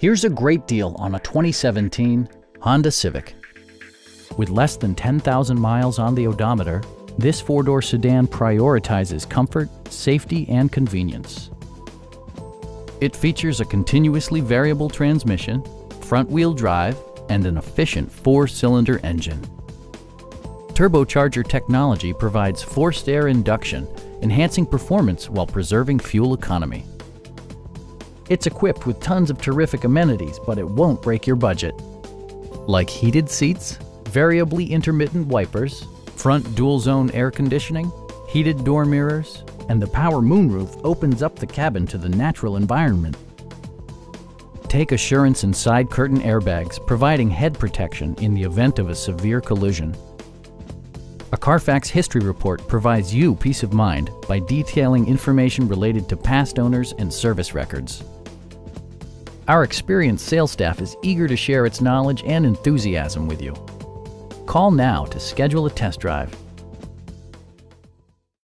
Here's a great deal on a 2017 Honda Civic. With less than 10,000 miles on the odometer, this four-door sedan prioritizes comfort, safety, and convenience. It features a continuously variable transmission, front-wheel drive, and an efficient four-cylinder engine. Turbocharger technology provides forced air induction, enhancing performance while preserving fuel economy. It's equipped with tons of terrific amenities, but it won't break your budget. Like heated seats, variably intermittent wipers, front dual-zone air conditioning, heated door mirrors, and the power moonroof opens up the cabin to the natural environment. Take assurance in side curtain airbags, providing head protection in the event of a severe collision. A Carfax history report provides you peace of mind by detailing information related to past owners and service records. Our experienced sales staff is eager to share its knowledge and enthusiasm with you. Call now to schedule a test drive.